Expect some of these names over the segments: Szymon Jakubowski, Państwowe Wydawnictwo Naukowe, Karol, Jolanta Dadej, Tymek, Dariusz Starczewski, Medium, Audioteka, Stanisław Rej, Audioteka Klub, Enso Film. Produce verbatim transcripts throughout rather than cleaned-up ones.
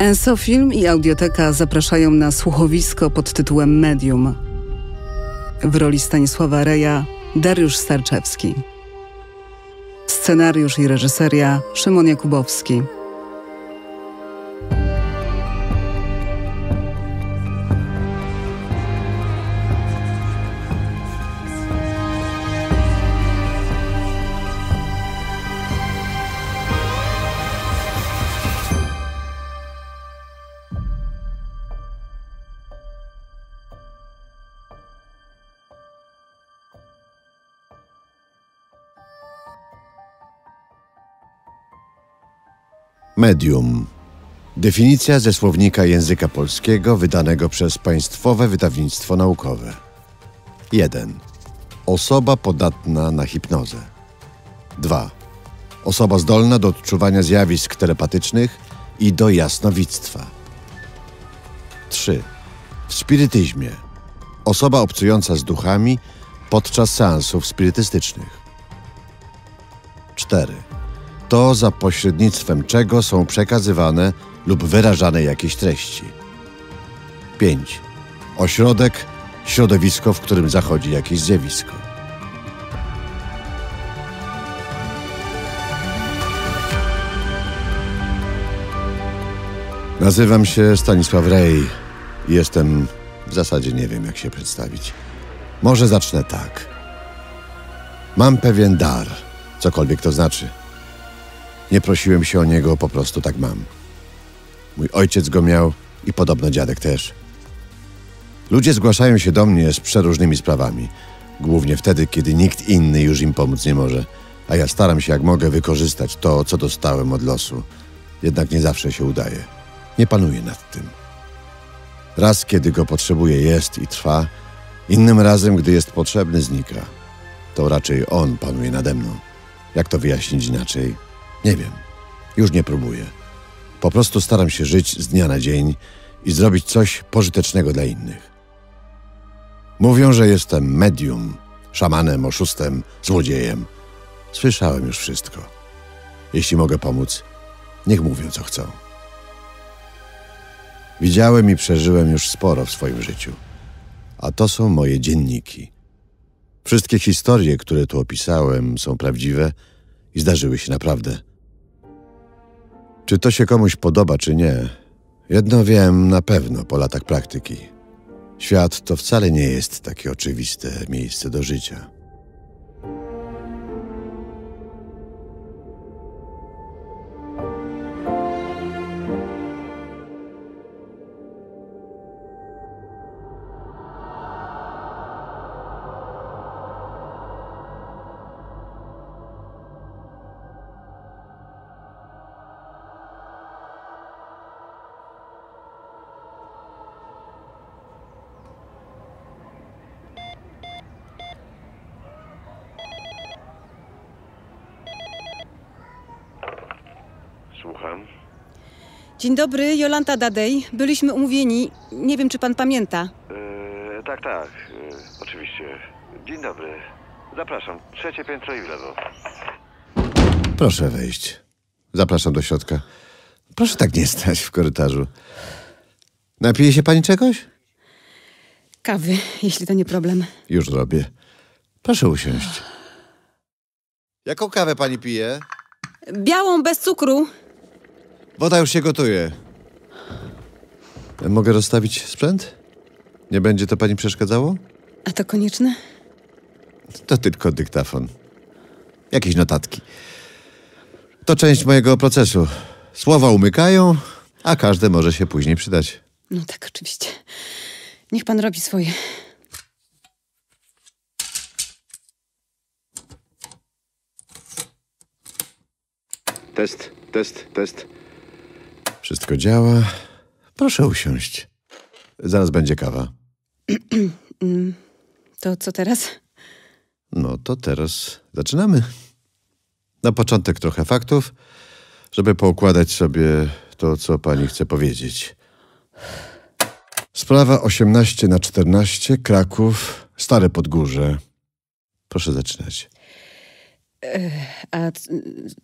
Enso Film i Audioteka zapraszają na słuchowisko pod tytułem Medium. W roli Stanisława Reja Dariusz Starczewski. Scenariusz i reżyseria Szymon Jakubowski. Medium. Definicja ze słownika języka polskiego wydanego przez Państwowe Wydawnictwo Naukowe. jeden. Osoba podatna na hipnozę. dwa. Osoba zdolna do odczuwania zjawisk telepatycznych i do jasnowidztwa. trzy. W spirytyzmie. Osoba obcująca z duchami podczas seansów spirytystycznych. cztery. To, za pośrednictwem czego są przekazywane lub wyrażane jakieś treści. pięć. Ośrodek, środowisko, w którym zachodzi jakieś zjawisko. Nazywam się Stanisław Rej. Jestem... w zasadzie nie wiem, jak się przedstawić. Może zacznę tak. Mam pewien dar, cokolwiek to znaczy. Nie prosiłem się o niego, po prostu tak mam. Mój ojciec go miał i podobno dziadek też. Ludzie zgłaszają się do mnie z przeróżnymi sprawami. Głównie wtedy, kiedy nikt inny już im pomóc nie może. A ja staram się jak mogę wykorzystać to, co dostałem od losu. Jednak nie zawsze się udaje. Nie panuję nad tym. Raz, kiedy go potrzebuję, jest i trwa. Innym razem, gdy jest potrzebny, znika. To raczej on panuje nade mną. Jak to wyjaśnić inaczej? Nie wiem. Już nie próbuję. Po prostu staram się żyć z dnia na dzień i zrobić coś pożytecznego dla innych. Mówią, że jestem medium, szamanem, oszustem, złodziejem. Słyszałem już wszystko. Jeśli mogę pomóc, niech mówią, co chcą. Widziałem i przeżyłem już sporo w swoim życiu. A to są moje dzienniki. Wszystkie historie, które tu opisałem, są prawdziwe i zdarzyły się naprawdę. Czy to się komuś podoba, czy nie? Jedno wiem na pewno po latach praktyki. Świat to wcale nie jest takie oczywiste miejsce do życia. Słucham. Dzień dobry, Jolanta Dadej. Byliśmy umówieni. Nie wiem, czy pan pamięta. Yy, tak, tak. Yy, oczywiście. Dzień dobry. Zapraszam. Trzecie piętro i w lewo. Proszę wejść. Zapraszam do środka. Proszę tak nie stać w korytarzu. Napije się pani czegoś? Kawy, jeśli to nie problem. Już robię. Proszę usiąść. Jaką kawę pani pije? Białą, bez cukru. Woda już się gotuje. Mogę rozstawić sprzęt? Nie będzie to pani przeszkadzało? A to konieczne? To tylko dyktafon. Jakieś notatki. To część mojego procesu. Słowa umykają, a każde może się później przydać. No tak, oczywiście. Niech pan robi swoje. Test, test, test. Wszystko działa. Proszę usiąść. Zaraz będzie kawa. To co teraz? No to teraz zaczynamy. Na początek trochę faktów, żeby poukładać sobie to, co pani chce powiedzieć. Sprawa osiemnaście na czternaście, Kraków, Stare Podgórze. Proszę zaczynać. A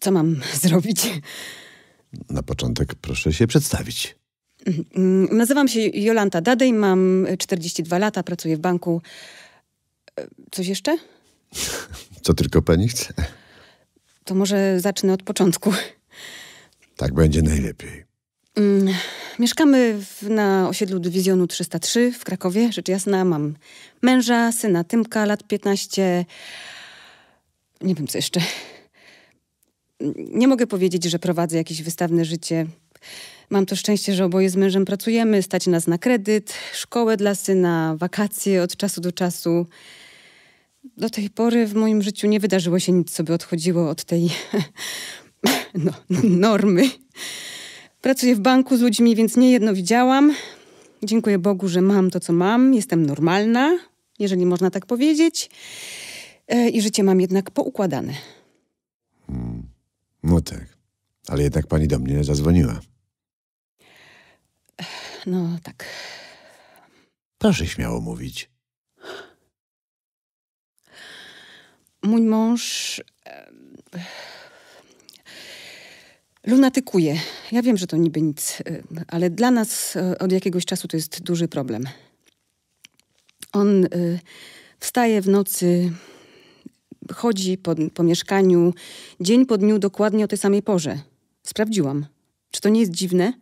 co mam zrobić? Na początek proszę się przedstawić. Nazywam się Jolanta Dadej, mam czterdzieści dwa lata, pracuję w banku. Coś jeszcze? Co tylko pani chce. To może zacznę od początku. Tak będzie najlepiej. Mieszkamy w, na osiedlu Dywizjonu trzysta trzy w Krakowie, rzecz jasna. Mam męża, syna Tymka, lat piętnaście. Nie wiem, co jeszcze. Nie mogę powiedzieć, że prowadzę jakieś wystawne życie. Mam to szczęście, że oboje z mężem pracujemy. Stać nas na kredyt, szkołę dla syna, wakacje od czasu do czasu. Do tej pory w moim życiu nie wydarzyło się nic, co by odchodziło od tej no, normy. Pracuję w banku z ludźmi, więc niejedno widziałam. Dziękuję Bogu, że mam to, co mam. Jestem normalna, jeżeli można tak powiedzieć. I życie mam jednak poukładane. Hmm. No tak. Ale jednak pani do mnie zadzwoniła. No tak. Proszę śmiało mówić. Mój mąż... lunatykuje. Ja wiem, że to niby nic, ale dla nas od jakiegoś czasu to jest duży problem. On wstaje w nocy, chodzi po, po mieszkaniu, dzień po dniu dokładnie o tej samej porze. Sprawdziłam. Czy to nie jest dziwne?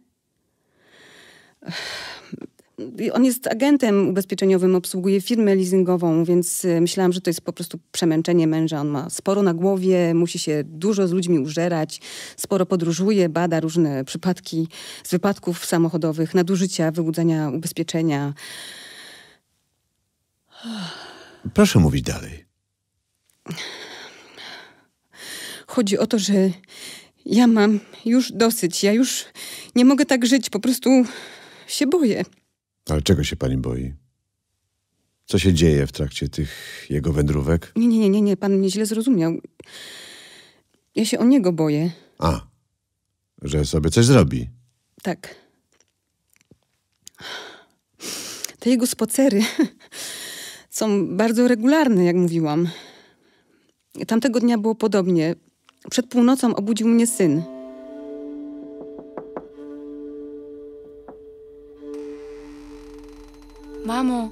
On jest agentem ubezpieczeniowym, obsługuje firmę leasingową, więc myślałam, że to jest po prostu przemęczenie męża. On ma sporo na głowie, musi się dużo z ludźmi użerać, sporo podróżuje, bada różne przypadki z wypadków samochodowych, nadużycia, wyłudzenia ubezpieczenia. Proszę mówić dalej. Chodzi o to, że ja mam już dosyć. Ja już nie mogę tak żyć, po prostu się boję. Ale czego się pani boi? Co się dzieje w trakcie tych jego wędrówek? Nie, nie, nie, nie, pan mnie źle zrozumiał. Ja się o niego boję. A, że sobie coś zrobi. Tak. Te jego spacery są bardzo regularne, jak mówiłam. Tamtego dnia było podobnie. Przed północą obudził mnie syn. Mamo.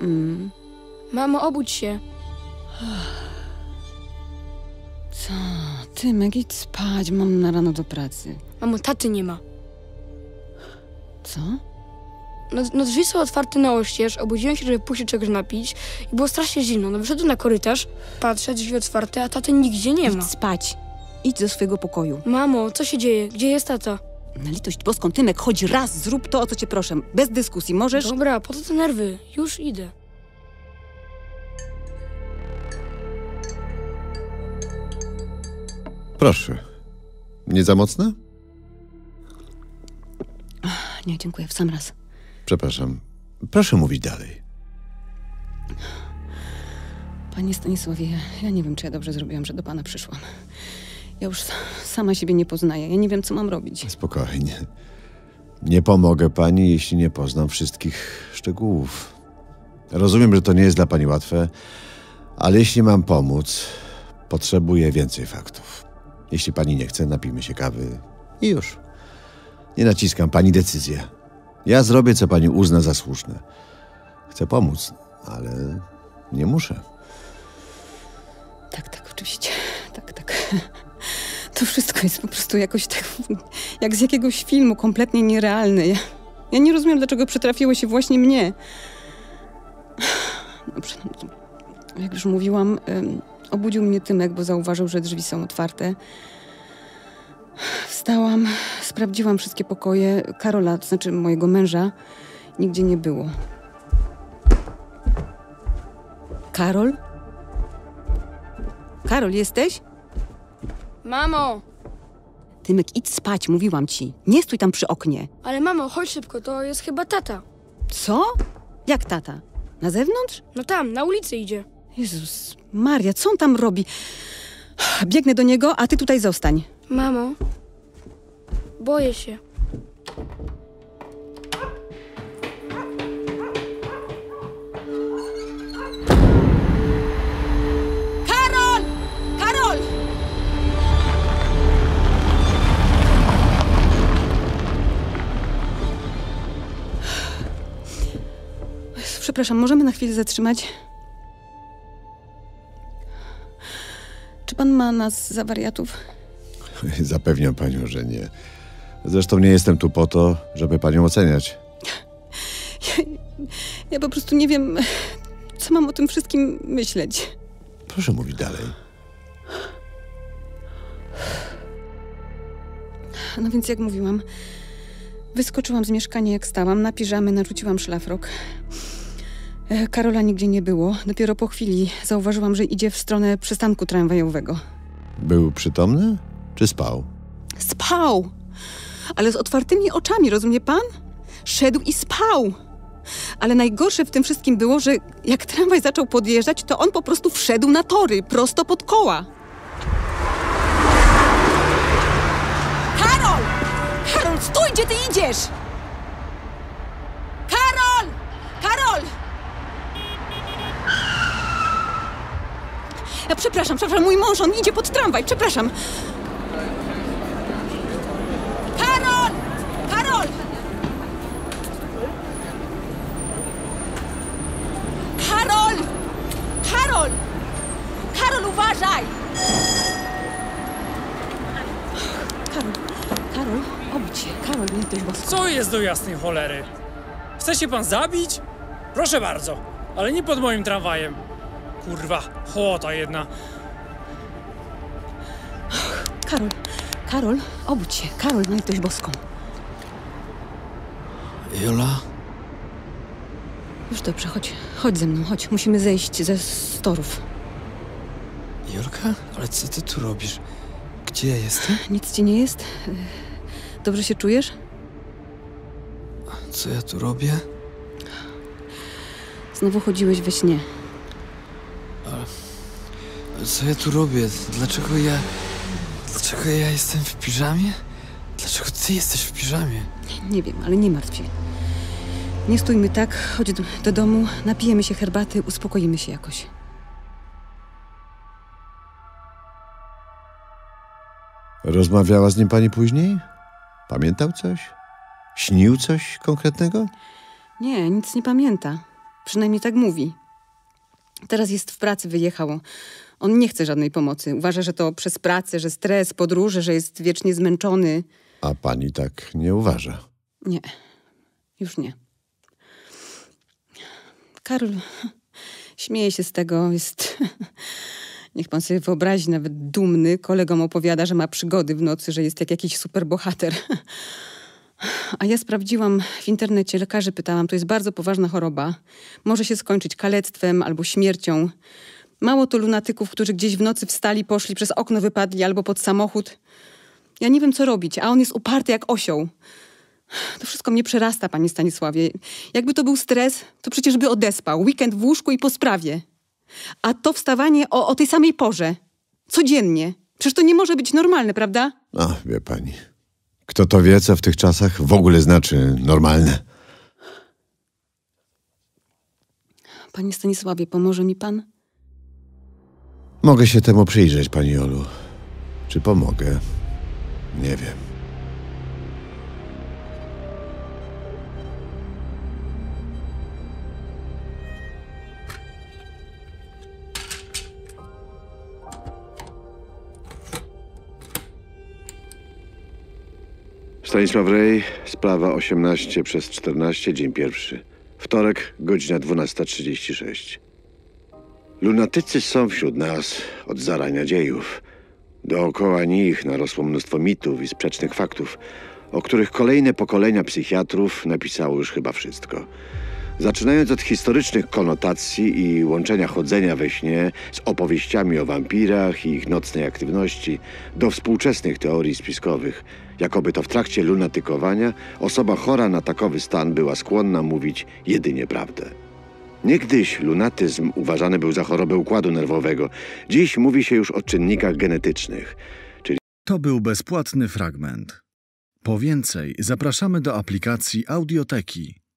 Mm. Mamo, obudź się. Co? Tymek, idź spać. Mam na rano do pracy. Mamo, taty nie ma. Co? No, no drzwi są otwarte na oścież. Obudziłem się, żeby pójść się czegoś napić. I było strasznie zimno. No wyszedłem na korytarz. Patrzę, drzwi otwarte, a taty nigdzie nie ma. Idź spać. Idź do swojego pokoju. Mamo, co się dzieje? Gdzie jest tata? Na litość boską, Tymek, chodź raz, zrób to, o co cię proszę. Bez dyskusji, możesz? Dobra, po co te nerwy? Już idę. Proszę. Nie za mocne? Ach, nie, dziękuję, w sam raz. Przepraszam. Proszę mówić dalej. Panie Stanisławie, ja nie wiem, czy ja dobrze zrobiłam, że do pana przyszłam. Ja już sama siebie nie poznaję. Ja nie wiem, co mam robić. Spokojnie. Nie pomogę pani, jeśli nie poznam wszystkich szczegółów. Rozumiem, że to nie jest dla pani łatwe, ale jeśli mam pomóc, potrzebuję więcej faktów. Jeśli pani nie chce, napijmy się kawy i już. Nie naciskam. Pani decyzję. Ja zrobię, co pani uzna za słuszne. Chcę pomóc, ale nie muszę. Tak, tak, oczywiście. Tak, tak. To wszystko jest po prostu jakoś tak, jak z jakiegoś filmu, kompletnie nierealne. Ja, ja nie rozumiem, dlaczego przytrafiło się właśnie mnie. Dobrze, jak już mówiłam, um, obudził mnie Tymek, bo zauważył, że drzwi są otwarte. Wstałam, sprawdziłam wszystkie pokoje Karola, to znaczy mojego męża. Nigdzie nie było. Karol? Karol, jesteś? Mamo! Tymek, idź spać, mówiłam ci. Nie stój tam przy oknie. Ale mamo, chodź szybko, to jest chyba tata. Co? Jak tata? Na zewnątrz? No tam, na ulicy idzie. Jezus Maria, co on tam robi? Biegnę do niego, a ty tutaj zostań. Mamo, boję się. Przepraszam, możemy na chwilę zatrzymać? Czy pan ma nas za wariatów? Zapewniam panią, że nie. Zresztą nie jestem tu po to, żeby panią oceniać. Ja, ja po prostu nie wiem, co mam o tym wszystkim myśleć. Proszę mówić dalej. No więc jak mówiłam, wyskoczyłam z mieszkania jak stałam, na piżamy narzuciłam szlafrok. Karola nigdzie nie było. Dopiero po chwili zauważyłam, że idzie w stronę przystanku tramwajowego. Był przytomny? Czy spał? Spał! Ale z otwartymi oczami, rozumie pan? Szedł i spał! Ale najgorsze w tym wszystkim było, że jak tramwaj zaczął podjeżdżać, to on po prostu wszedł na tory, prosto pod koła. Karol! Karol, stój, gdzie ty idziesz? Karol! Karol! Ja przepraszam, przepraszam, mój mąż, on idzie pod tramwaj, przepraszam. Karol! Karol! Karol! Karol! Karol, uważaj! Karol, Karol, obudź się. Karol, nie jesteś bosko. Co jest do jasnej cholery? Chce się pan zabić? Proszę bardzo, ale nie pod moim tramwajem. Kurwa, chłota jedna. Karol, Karol, obudź się. Karol, na litość boską. Jola? Już dobrze, chodź. Chodź ze mną, chodź. Musimy zejść ze storów. Jolka? Ale co ty tu robisz? Gdzie ja jestem? Nic ci nie jest. Dobrze się czujesz? Co ja tu robię? Znowu chodziłeś we śnie. Co ja tu robię? Dlaczego ja... Dlaczego ja jestem w piżamie? Dlaczego ty jesteś w piżamie? Nie, nie wiem, ale nie martw się. Nie stójmy tak, chodź do, do domu, napijemy się herbaty, uspokoimy się jakoś. Rozmawiała z nim pani później? Pamiętał coś? Śnił coś konkretnego? Nie, nic nie pamięta. Przynajmniej tak mówi. Teraz jest w pracy, wyjechał. On nie chce żadnej pomocy. Uważa, że to przez pracę, że stres, podróże, że jest wiecznie zmęczony. A pani tak nie uważa? Nie. Już nie. Karol śmieje się z tego. Jest, niech pan sobie wyobrazi, nawet dumny. Kolegom opowiada, że ma przygody w nocy, że jest jak jakiś superbohater. A ja sprawdziłam w internecie, lekarzy pytałam. To jest bardzo poważna choroba. Może się skończyć kalectwem albo śmiercią. Mało to lunatyków, którzy gdzieś w nocy wstali, poszli, przez okno wypadli albo pod samochód. Ja nie wiem, co robić, a on jest uparty jak osioł. To wszystko mnie przerasta, panie Stanisławie. Jakby to był stres, to przecież by odespał. Weekend w łóżku i po sprawie. A to wstawanie o, o tej samej porze. Codziennie. Przecież to nie może być normalne, prawda? A, wie pani. Kto to wie, co w tych czasach w ogóle znaczy normalne? Panie Stanisławie, pomoże mi pan? Mogę się temu przyjrzeć, pani Jolu. Czy pomogę? Nie wiem. Stanisław Rej, sprawa osiemnaście przez czternaście, dzień pierwszy. Wtorek, godzina dwunasta trzydzieści sześć. Lunatycy są wśród nas od zarania dziejów. Dookoła nich narosło mnóstwo mitów i sprzecznych faktów, o których kolejne pokolenia psychiatrów napisało już chyba wszystko. Zaczynając od historycznych konotacji i łączenia chodzenia we śnie z opowieściami o wampirach i ich nocnej aktywności, do współczesnych teorii spiskowych, jakoby to w trakcie lunatykowania osoba chora na takowy stan była skłonna mówić jedynie prawdę. Niegdyś lunatyzm uważany był za chorobę układu nerwowego. Dziś mówi się już o czynnikach genetycznych. Czyli... To był bezpłatny fragment. Po więcej zapraszamy do aplikacji Audioteki.